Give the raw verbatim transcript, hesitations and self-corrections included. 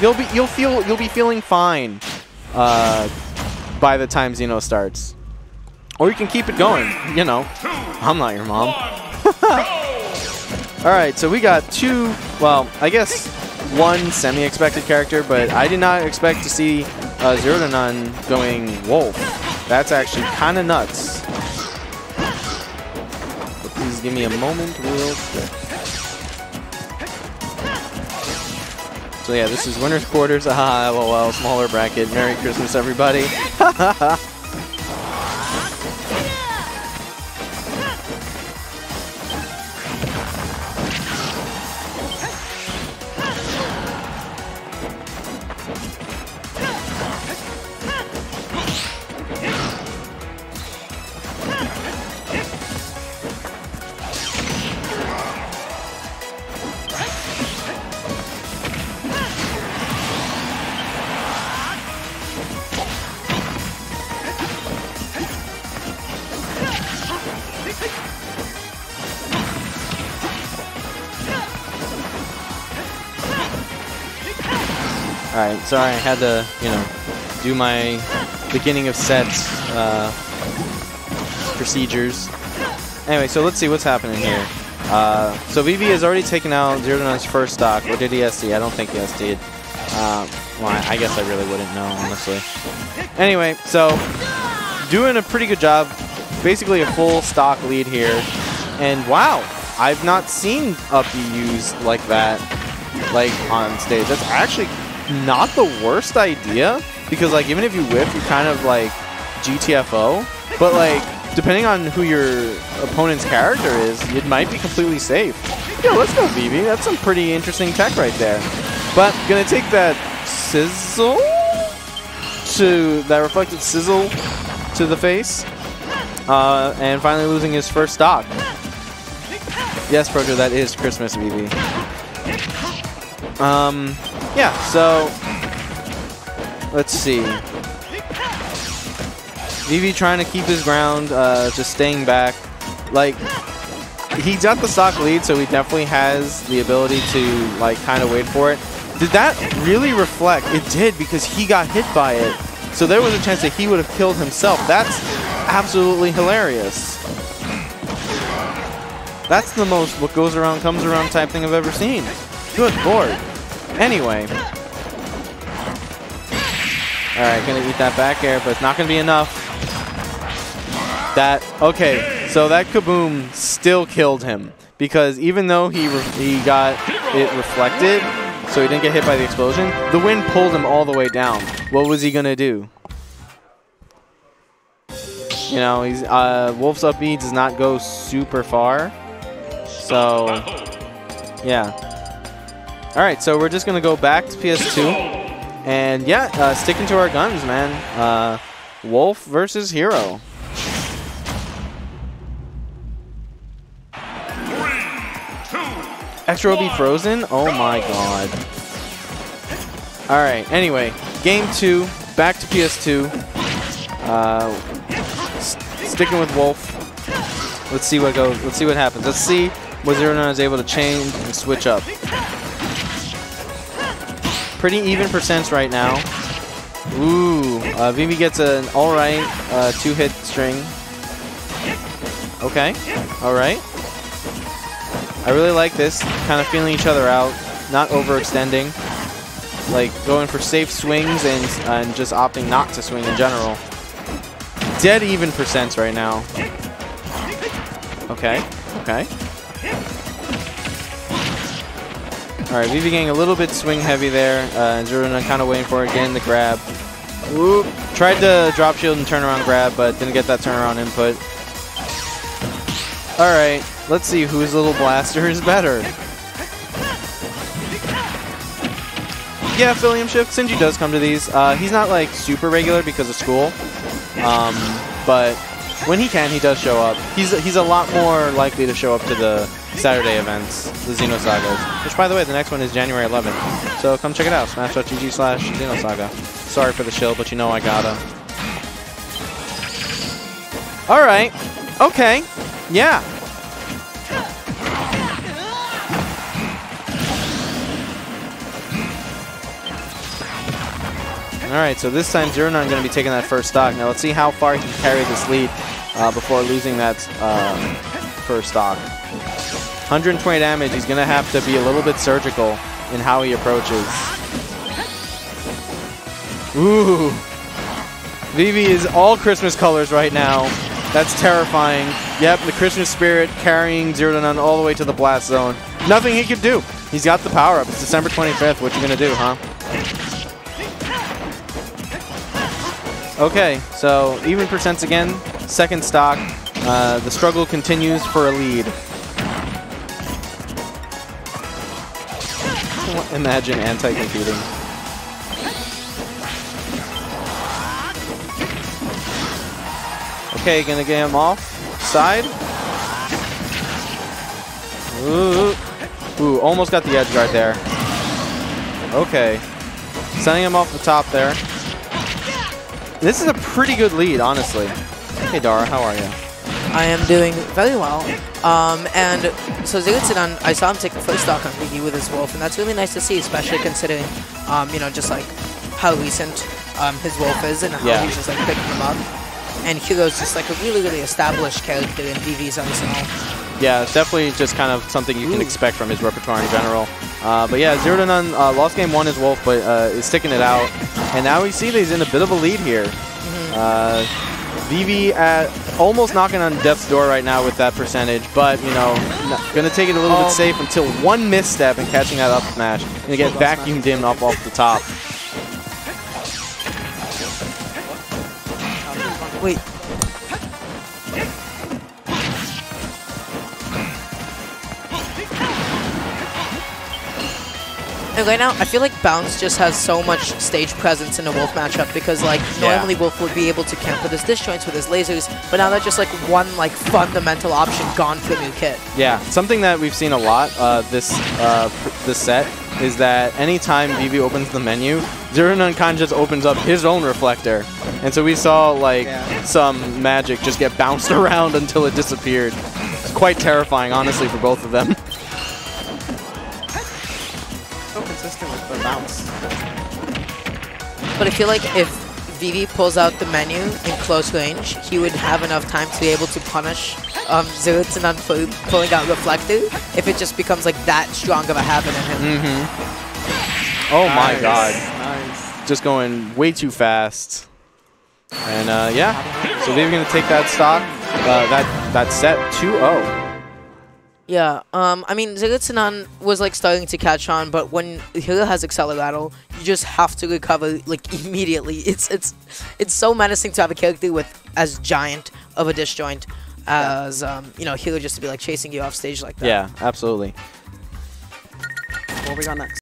you'll be you'll feel you'll be feeling fine uh, by the time Xeno starts. Or you can keep it going, you know. I'm not your mom. Alright, so we got two, well, I guess one semi-expected character, but I did not expect to see uh, Zero to None going Wolf. That's actually kind of nuts. But please give me a moment real quick. So yeah, this is Winner's Quarters. Haha, lol, smaller bracket. Merry Christmas, everybody. Haha. Alright, sorry, I had to, you know, do my beginning of sets uh, procedures. Anyway, so let's see what's happening here. Uh, so Vivi has already taken out Zero to None's first stock. Or did he S D? I don't think he S D'd. Uh, well, I guess I really wouldn't know, honestly. Anyway, so doing a pretty good job. Basically a full stock lead here. And wow, I've not seen up be used like that, like on stage. That's actually not the worst idea, because like even if you whiff, you kind of like G T F O, but like depending on who your opponent's character is, it might be completely safe. Yo, let's go Vivi, that's some pretty interesting tech right there. But gonna take that sizzle to that reflected sizzle to the face, uh, and finally losing his first stock. Yes, Proto, that is Christmas Vivi. Um, yeah, so let's see. Vivi trying to keep his ground, uh, just staying back. Like, he got the stock lead, so he definitely has the ability to, like, kind of wait for it. Did that really reflect? It did, because he got hit by it. So there was a chance that he would have killed himself. That's absolutely hilarious. That's the most what goes around comes around type thing I've ever seen. Good lord. Anyway. Alright, gonna eat that back air, but it's not gonna be enough. That, okay, so that kaboom still killed him. Because even though he, he got it reflected, so he didn't get hit by the explosion, the wind pulled him all the way down. What was he gonna do? You know, he's, uh, Wolf's up B does not go super far. So, yeah. Alright, so we're just going to go back to P S two, and yeah, uh, sticking to our guns, man. Uh, Wolf versus Hero. Extra O B Frozen? Oh my god. Alright, anyway, game two, back to P S two. Uh, sticking with Wolf. Let's see what goes. Let's see what happens. Let's see what Zero to None is able to change and switch up. Pretty even percents right now. Ooh, uh, Vivi gets an alright uh, two-hit string. Okay, alright. I really like this, kind of feeling each other out, not overextending. Like, going for safe swings and, and just opting not to swing in general. Dead even percents right now. Okay, okay. Alright, Vivi getting a little bit swing heavy there. Uh, Zuruna kind of waiting for it, getting the grab. Oop. Tried to drop shield and turnaround grab, but didn't get that turnaround input. Alright, let's see whose little blaster is better. Yeah, Phyllium Shift. Shinji does come to these. Uh, he's not like super regular because of school, um, but when he can, he does show up. He's, he's a lot more likely to show up to the Saturday events, the Xenosagas. Which, by the way, the next one is January eleventh. So come check it out, smash.gg slash Xenosaga. Sorry for the shill, but you know I gotta. Alright. Okay. Yeah. Alright, so this time Zuruna going to be taking that first stock. Now let's see how far he can carry this lead uh, before losing that um, first stock. one hundred twenty damage, he's going to have to be a little bit surgical in how he approaches. Ooh! Vivi is all Christmas colors right now. That's terrifying. Yep, the Christmas spirit carrying Zero to None all the way to the blast zone. Nothing he can do. He's got the power up. It's December twenty-fifth. What you gonna do, huh? Okay, so even percents again. Second stock. Uh, the struggle continues for a lead. Imagine anti-computing. Okay, gonna get him off. Side. Ooh. Ooh, almost got the edge right there. Okay. Sending him off the top there. This is a pretty good lead, honestly. Hey, Dara, how are you? I am doing very well. Um, and so Zegutanan, I saw him take the first stock on Vivi with his Wolf, and that's really nice to see, especially considering, um, you know, just like how recent um, his Wolf is and how yeah. he's just like picking him up. And Hero's just like a really, really established character in Vivi's arsenal. Yeah, it's definitely just kind of something you Ooh. can expect from his repertoire in general. Uh, but yeah, Zero to None uh, lost game one as Wolf, but uh, is sticking it out. And now we see that he's in a bit of a lead here. Mm-hmm. uh, Vivi at almost knocking on death's door right now with that percentage, but you know, gonna take it a little um, bit safe until one misstep and catching that up smash. Gonna get vacuumed in up off the top. Wait. And right now, I feel like Bounce just has so much stage presence in a Wolf matchup because, like, yeah. normally Wolf would be able to camp with his disjoints, with his lasers, but now that's just, like, one, like, fundamental option gone from your kit. Yeah, something that we've seen a lot uh, this uh, this set is that anytime Vivi opens the menu, Zero to None kind of just opens up his own reflector. And so we saw, like, yeah. some magic just get bounced around until it disappeared. It's quite terrifying, honestly, for both of them. Consistent with the bounce. But I feel like if Vivi pulls out the menu in close range, he would have enough time to be able to punish um, Zero to None for pulling out Reflector if it just becomes like that strong of a habit in him. Mm-hmm. Oh nice. My god. Nice. Just going way too fast. And uh, yeah, so Vivi going to take that stock, uh, that, that set two oh. Yeah, um, I mean, Zero to None was like starting to catch on, but when Hero has Accelerattle, you just have to recover like immediately. It's it's it's so menacing to have a character with as giant of a disjoint as um, you know Hero just to be like chasing you off stage like that. Yeah, absolutely. What we got next?